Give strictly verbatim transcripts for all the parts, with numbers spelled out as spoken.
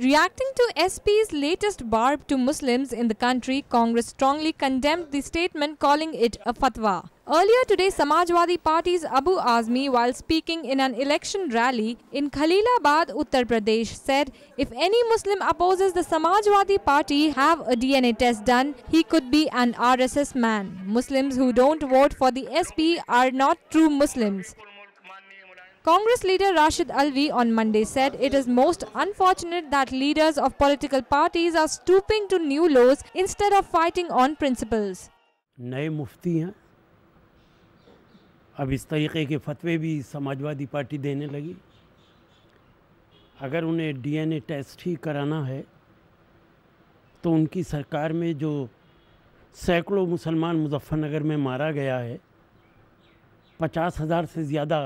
Reacting to S P's latest barb to Muslims in the country, Congress strongly condemned the statement, calling it a fatwa. Earlier today, Samajwadi Party's Abu Azmi, while speaking in an election rally in Khalilabad, Uttar Pradesh, said if any Muslim opposes the Samajwadi Party, have a D N A test done, he could be an R S S man. Muslims who don't vote for the S P are not true Muslims. Congress leader Rashid Alvi on Monday said it is most unfortunate that leaders of political parties are stooping to new laws instead of fighting on principles. नए मुफ्ती हैं, अब इस तरीके के फतवे भी Samajwadi party देने लगी। अगर उन्हें डीएनए टेस्ट ही कराना है तो उनकी सरकार में जो सैकड़ों मुसलमान मुजफ्फरनगर में मारा गया है, पचास हज़ार से ज़्यादा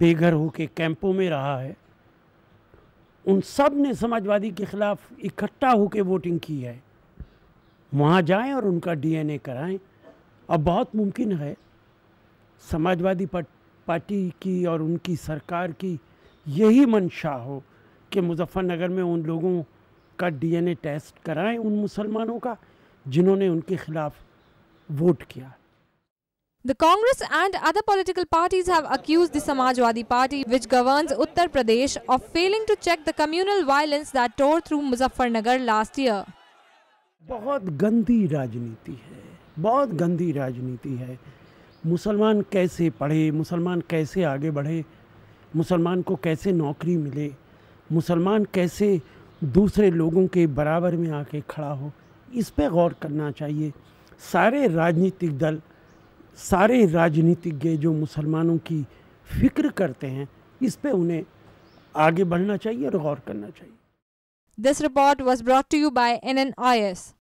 बेघर होके कैंपों में रहा है, उन सब ने समाजवादी के खिलाफ इकट्ठा होके वोटिंग की है। वहाँ जाएं और उनका डीएनए कराएं। अब बहुत मुमकिन है समाजवादी पार्टी की और उनकी सरकार की यही मंशा हो कि मुजफ्फरनगर में उन लोगों का डीएनए टेस्ट कराएं, उन मुसलमानों का जिन्होंने उनके खिलाफ वोट किया। The Congress and other political parties have accused the Samajwadi Party, which governs Uttar Pradesh, of failing to check the communal violence that tore through Muzaffarnagar last year. बहुत गंदी राजनीति है, बहुत गंदी राजनीति है। मुसलमान कैसे पढ़े, मुसलमान कैसे आगे बढ़े, मुसलमान को कैसे नौकरी मिले, मुसलमान कैसे दूसरे लोगों के बराबर में आके खड़ा हो, इस पे गौर करना चाहिए। सारे राजनीतिक दल, सारे राजनीतिज्ञ जो मुसलमानों की फिक्र करते हैं, इस पे उन्हें आगे बढ़ना चाहिए और गौर करना चाहिए। This report was brought to you by N N I S.